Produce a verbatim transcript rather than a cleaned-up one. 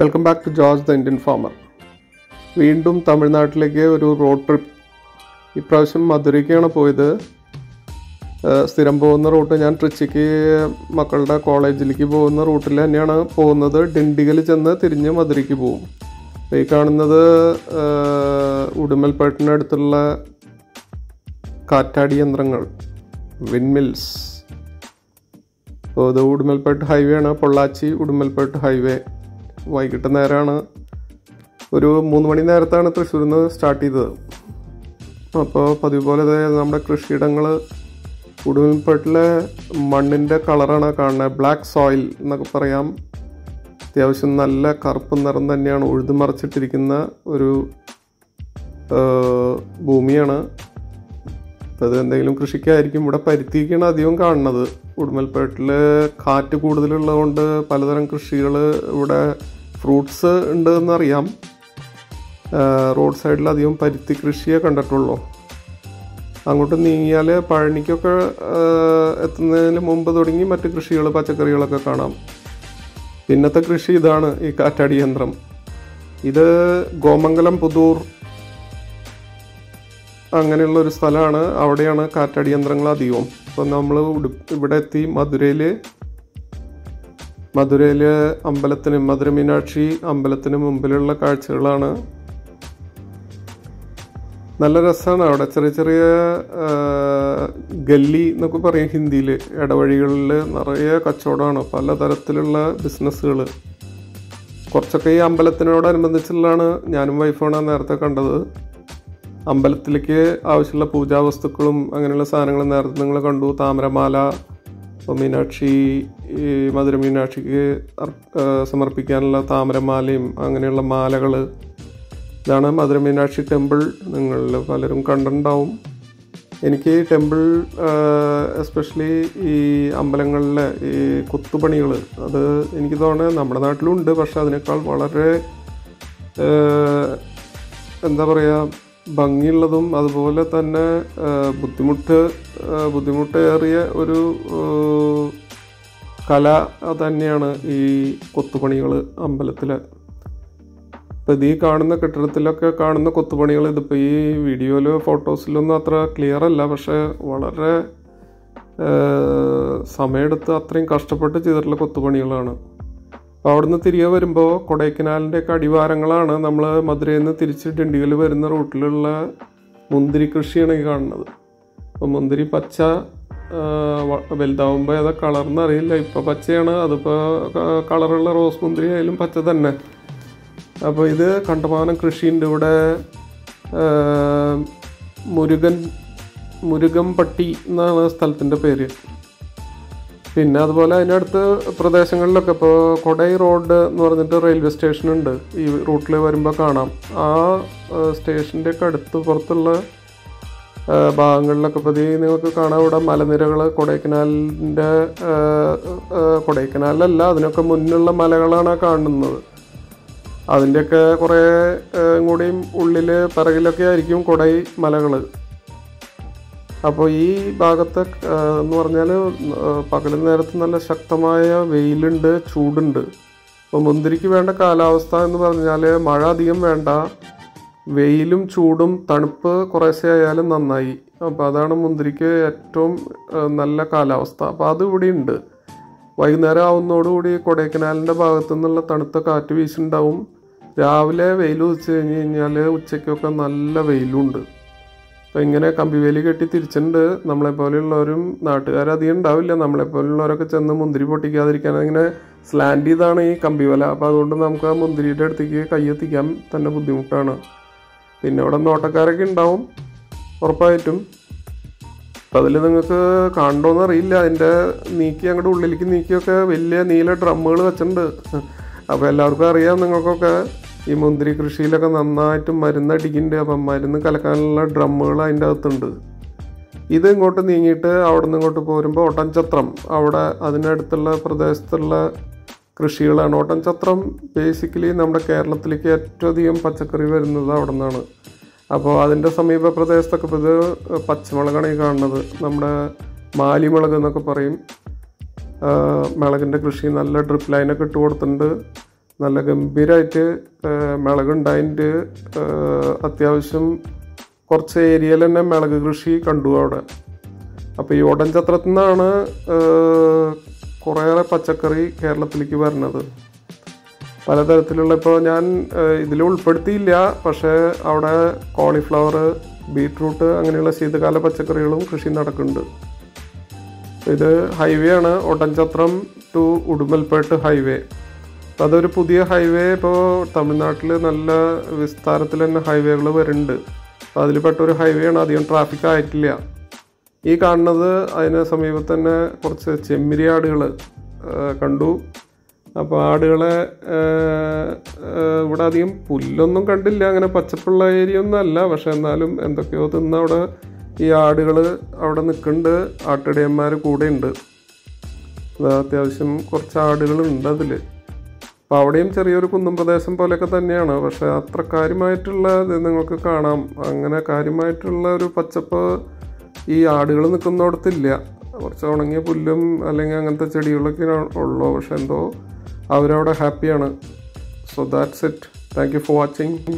Welcome back to George the Indian farmer. വീണ്ടും തമിഴ്നാട്ടിലേക്ക് ഒരു റോഡ് ട്രിപ്പ്. ഇപ്രാവശ്യം മധുരയ്ക്കാണ് പോയത്. സ്ഥിരം പോകുന്ന റൂട്ട് ഞാൻ ട്രിച്ചിക്ക് മക്കളുടെ കോളേജിലേക്ക് പോകുന്ന റൂട്ടിൽ തന്നെയാണ് പോകുന്നത്. ഡിണ്ടിഗൽ ചെന്ന് തിരിഞ്ഞ് മധുരയ്ക്ക് പോകും. ഈ കാണുന്നത് ഉടുമൽപേട്ടിനടുത്തുള്ള കാറ്റാടി യന്ത്രങ്ങൾ, വിൻമിൽസ്. ഇത് ഉടുമൽപേട്ട് ഹൈവേ ആണ്, പൊള്ളാച്ചി ഉടുമൽപേട്ട് ഹൈവേ. വൈകിട്ട് നേരമാണ്, ഒരു മൂന്ന് മണി നേരത്താണ് തൃശ്ശൂരിൽ നിന്ന് സ്റ്റാർട്ട് ചെയ്തത്. അപ്പോൾ പതിവ് പോലെ നമ്മുടെ കൃഷിയിടങ്ങൾ, ഉടുമൽപേട്ടിലെ മണ്ണിൻ്റെ കളറാണ് കാണുന്നത്. ബ്ലാക്ക് സോയിൽ എന്നൊക്കെ പറയാം. അത്യാവശ്യം നല്ല കറുപ്പ് നിറം തന്നെയാണ്. ഉഴുതു മറിച്ചിട്ടിരിക്കുന്ന ഒരു ഭൂമിയാണ് അത്. എന്തെങ്കിലും കൃഷിക്കായിരിക്കും. ഇവിടെ പരുത്തിക്കാണ് അധികം കാണുന്നത്. ഉടുമൽപേട്ടിൽ കാറ്റ് കൂടുതലുള്ളതുകൊണ്ട് പലതരം കൃഷികൾ ഇവിടെ, ഫ്രൂട്ട്സ് ഉണ്ട് എന്നറിയാം. റോഡ് സൈഡിൽ അധികം പരുത്തി കൃഷിയെ കണ്ടിട്ടുള്ളൂ. അങ്ങോട്ട് നീങ്ങിയാൽ പഴനിക്കൊക്കെ എത്തുന്നതിന് മുമ്പ് തുടങ്ങി മറ്റ് കൃഷികൾ, പച്ചക്കറികളൊക്കെ കാണാം. ഇന്നത്തെ കൃഷി ഇതാണ്, ഈ കാറ്റാടി യന്ത്രം. ഇത് ഗോമംഗലം, പുതൂർ അങ്ങനെയുള്ളൊരു സ്ഥലമാണ്. അവിടെയാണ് കാറ്റാടി യന്ത്രങ്ങൾ അധികവും. അപ്പോൾ നമ്മൾ ഇവിടെ എത്തി. മധുരയിൽ മധുരയിൽ അമ്പലത്തിന്, മധുര മീനാക്ഷി അമ്പലത്തിന് മുമ്പിലുള്ള കാഴ്ചകളാണ്. നല്ല രസമാണ് അവിടെ. ചെറിയ ചെറിയ ഗല്ലി എന്നൊക്കെ പറയും ഹിന്ദിയിൽ. ഇടവഴികളിൽ നിറയെ കച്ചവടമാണ്, പലതരത്തിലുള്ള ബിസിനസ്സുകൾ. കുറച്ചൊക്കെ ഈ അമ്പലത്തിനോടനുബന്ധിച്ചുള്ളതാണ്. ഞാനും വൈഫാണ് നേരത്തെ കണ്ടത്. അമ്പലത്തിലേക്ക് ആവശ്യമുള്ള പൂജാവസ്തുക്കളും അങ്ങനെയുള്ള സാധനങ്ങൾ നേരത്തെ നിങ്ങൾ കണ്ടു. താമരമാല, ഇപ്പോൾ മീനാക്ഷി, മധുര മീനാക്ഷിക്ക് സമർപ്പിക്കാനുള്ള താമരമാലയും അങ്ങനെയുള്ള മാലകൾ. ഇതാണ് മധുര മീനാക്ഷി ടെമ്പിൾ. നിങ്ങൾ പലരും കണ്ടിട്ടുണ്ടാവും. എനിക്ക് ഈ ടെമ്പിൾ, എസ്പെഷ്യലി ഈ അമ്പലങ്ങളിലെ ഈ കൊത്തുപണികൾ, അത് എനിക്ക് തോന്നുന്നത് നമ്മുടെ നാട്ടിലും ഉണ്ട്, പക്ഷെ അതിനേക്കാൾ വളരെ എന്താ പറയുക, ഭംഗിയുള്ളതും അതുപോലെ തന്നെ ബുദ്ധിമുട്ട് ബുദ്ധിമുട്ടേറിയ ഒരു കല തന്നെയാണ് ഈ കൊത്തുപണികൾ അമ്പലത്തിൽ. ഇപ്പം ഇത് ഈ കാണുന്ന കെട്ടിടത്തിലൊക്കെ കാണുന്ന കൊത്തുപണികൾ, ഇതിപ്പോൾ ഈ വീഡിയോയിലോ ഫോട്ടോസിലൊന്നും അത്ര ക്ലിയർ അല്ല, പക്ഷേ വളരെ സമയമെടുത്ത് അത്രയും കഷ്ടപ്പെട്ട് ചെയ്തിട്ടുള്ള കൊത്തുപണികളാണ്. അവിടുന്ന് തിരികെ വരുമ്പോൾ കൊടൈക്കനാലിൻ്റെയൊക്കെ അടിവാരങ്ങളാണ്. നമ്മൾ മധുരയിൽ നിന്ന് തിരിച്ച് ഡിണ്ടിഗൽ വരുന്ന റൂട്ടിലുള്ള മുന്തിരി കൃഷിയാണ് ഈ കാണുന്നത്. അപ്പോൾ മുന്തിരി പച്ച വലുതാവുമ്പോൾ ഏതാ കളർന്ന് അറിയില്ല, ഇപ്പോൾ പച്ചയാണ്. അതിപ്പോൾ കളറുള്ള റോസ് മുന്തിരി ആയാലും പച്ച തന്നെ. അപ്പോൾ ഇത് കണ്ടമാനം കൃഷിയുണ്ട് ഇവിടെ. മുരുകൻ മുരുകംപട്ടി എന്നാണ് സ്ഥലത്തിൻ്റെ പേര്. പിന്നെ അതുപോലെ അതിനടുത്ത് പ്രദേശങ്ങളിലൊക്കെ ഇപ്പോൾ കൊടൈ റോഡ് എന്ന് പറഞ്ഞിട്ട് റെയിൽവേ സ്റ്റേഷനുണ്ട്. ഈ റൂട്ടിൽ വരുമ്പോൾ കാണാം. ആ സ്റ്റേഷൻ്റെയൊക്കെ അടുത്ത് പുറത്തുള്ള ഭാഗങ്ങളിലൊക്കെ പതി നിങ്ങൾക്ക് കാണാം. ഇവിടെ മലനിരകൾ, കൊടൈക്കനാലിൻ്റെ കൊടൈക്കനാലല്ല അതിനൊക്കെ മുന്നിലുള്ള മലകളാണ് കാണുന്നത്. അതിൻ്റെയൊക്കെ കുറേ കൂടിയും ഉള്ളിൽ പിറകിലൊക്കെ ആയിരിക്കും കൊടൈ മലകൾ. അപ്പോൾ ഈ ഭാഗത്ത് എന്ന് പറഞ്ഞാൽ പകൽ നേരത്ത് നല്ല ശക്തമായ വെയിലുണ്ട്, ചൂടുണ്ട്. അപ്പോൾ മുന്തിരിക്ക് വേണ്ട കാലാവസ്ഥ എന്ന് പറഞ്ഞാൽ മഴ അധികം വേണ്ട, വെയിലും ചൂടും തണുപ്പ് കുറേശ്ശെ ആയാലും നന്നായി. അപ്പോൾ അതാണ് മുന്തിരിക്ക് ഏറ്റവും നല്ല കാലാവസ്ഥ. അപ്പോൾ അതിവിടെ ഉണ്ട്. വൈകുന്നേരം ആവുന്നതോടുകൂടി കൊടൈക്കനാലിൻ്റെ ഭാഗത്തു നിന്നുള്ള തണുത്ത കാറ്റ് വീശുന്നുണ്ടാവും. രാവിലെ വെയിൽ ഉദിച്ച് കഴിഞ്ഞ് കഴിഞ്ഞാൽ ഉച്ചയ്ക്കൊക്കെ നല്ല വെയിലുണ്ട്. അപ്പോൾ ഇങ്ങനെ കമ്പിവേലി കെട്ടി തിരിച്ചിട്ടുണ്ട്. നമ്മളെപ്പോലെയുള്ളവരും നാട്ടുകാരധികം ഉണ്ടാവില്ല. നമ്മളെപ്പോലെയുള്ളവരൊക്കെ ചെന്ന് മുന്തിരി പൊട്ടിക്കാതിരിക്കാൻ ഇങ്ങനെ സ്ലാൻഡ് ചെയ്താണ് ഈ കമ്പിവല. അപ്പോൾ അതുകൊണ്ട് നമുക്ക് ആ മുന്തിരിയുടെ അടുത്തേക്ക് കയ്യെത്തിക്കാൻ തന്നെ ബുദ്ധിമുട്ടാണ്. പിന്നെ ഇവിടെ നോട്ടക്കാരൊക്കെ ഉണ്ടാവും ഉറപ്പായിട്ടും. അപ്പോൾ അതിൽ നിങ്ങൾക്ക് കാണണമെന്ന് അറിയില്ല. അതിൻ്റെ നീക്കി അങ്ങോട്ട് ഉള്ളിലേക്ക് നീക്കിയൊക്കെ വലിയ നീല ഡ്രമ്മുകൾ വെച്ചിട്ടുണ്ട്. അപ്പോൾ എല്ലാവർക്കും അറിയാം, നിങ്ങൾക്കൊക്കെ ഈ മുന്തിരി കൃഷിയിലൊക്കെ നന്നായിട്ട് മരുന്നടിക്കുന്നുണ്ട്. അപ്പം മരുന്ന് കലക്കാനുള്ള ഡ്രമ്മുകൾ അതിൻ്റെ അകത്തുണ്ട്. ഇത് ഇങ്ങോട്ട് നീങ്ങിയിട്ട് അവിടെ നിന്ന് ഇങ്ങോട്ട് പോരുമ്പോൾ ഓട്ടൻചത്രം, അവിടെ അതിനടുത്തുള്ള പ്രദേശത്തുള്ള കൃഷികളാണ്. ഓട്ടൻചത്രം ബേസിക്കലി നമ്മുടെ കേരളത്തിലേക്ക് ഏറ്റവും അധികം പച്ചക്കറി വരുന്നത് അവിടെ നിന്നാണ്. അപ്പോൾ അതിൻ്റെ സമീപ പ്രദേശത്തൊക്കെ ഇപ്പോൾ ഇത് പച്ചമുളകാണ് ഈ കാണുന്നത്. നമ്മുടെ മാലിമുളക് എന്നൊക്കെ പറയും. മുളകിൻ്റെ കൃഷി നല്ല ഡ്രിപ്പ് ലൈനൊക്കെ ഇട്ട് കൊടുത്തിട്ടുണ്ട്. നല്ല ഗംഭീരമായിട്ട് മിളകുണ്ടായിട്ട് അത്യാവശ്യം കുറച്ച് ഏരിയയിൽ തന്നെ മിളക് കൃഷി കണ്ടു അവിടെ. അപ്പോൾ ഈ ഓടൻചത്രത്തിൽ നിന്നാണ് കുറേയേറെ പച്ചക്കറി കേരളത്തിലേക്ക് വരുന്നത്, പലതരത്തിലുള്ള. ഇപ്പോൾ ഞാൻ ഇതിൽ ഉൾപ്പെടുത്തിയില്ല, പക്ഷേ അവിടെ കോളിഫ്ലവർ, ബീറ്റ്റൂട്ട് അങ്ങനെയുള്ള ശീതകാല പച്ചക്കറികളും കൃഷി നടക്കുന്നുണ്ട്. ഇത് ഹൈവേ ആണ്, ഓട്ടൻചത്രം ടു ഉടുമൽപേട്ട് ഹൈവേ. അതൊരു പുതിയ ഹൈവേ. ഇപ്പോൾ തമിഴ്നാട്ടിൽ നല്ല വിസ്താരത്തിൽ തന്നെ ഹൈവേകൾ വരുന്നുണ്ട്. അതിൽപ്പെട്ട ഒരു ഹൈവേ ആണ്, അധികം ട്രാഫിക് ആയിട്ടില്ല. ഈ കാണുന്നത് അതിന് സമീപത്ത് തന്നെ കുറച്ച് ചെമ്മിരി ആടുകൾ കണ്ടു. അപ്പോൾ ആടുകളെ ഇവിടെ അധികം പുല്ലൊന്നും കണ്ടില്ല, അങ്ങനെ പച്ചപ്പുള്ള ഏരിയ ഒന്നും അല്ല. പക്ഷെ എന്നാലും എന്തൊക്കെയോ തിന്ന അവിടെ ഈ ആടുകൾ അവിടെ നിൽക്കുന്നുണ്ട്. ആട്ടിടയന്മാർ കൂടെ ഉണ്ട്. അത്യാവശ്യം കുറച്ച് ആടുകളുണ്ട് അതിൽ. അപ്പോൾ അവിടെയും ചെറിയൊരു കുന്നും പ്രദേശം പോലെയൊക്കെ തന്നെയാണ്. പക്ഷേ അത്ര കാര്യമായിട്ടുള്ള ഇത് നിങ്ങൾക്ക് കാണാം, അങ്ങനെ കാര്യമായിട്ടുള്ള ഒരു പച്ചപ്പ് ഈ ആടുകൾ നിൽക്കുന്നിടത്തില്ല. കുറച്ച് ഉണങ്ങിയ പുല്ലും അല്ലെങ്കിൽ അങ്ങനത്തെ ചെടികളൊക്കെ ഉള്ളൂ. പക്ഷെ എന്തോ അവരവിടെ ഹാപ്പിയാണ്. So that's it. Thank you for watching.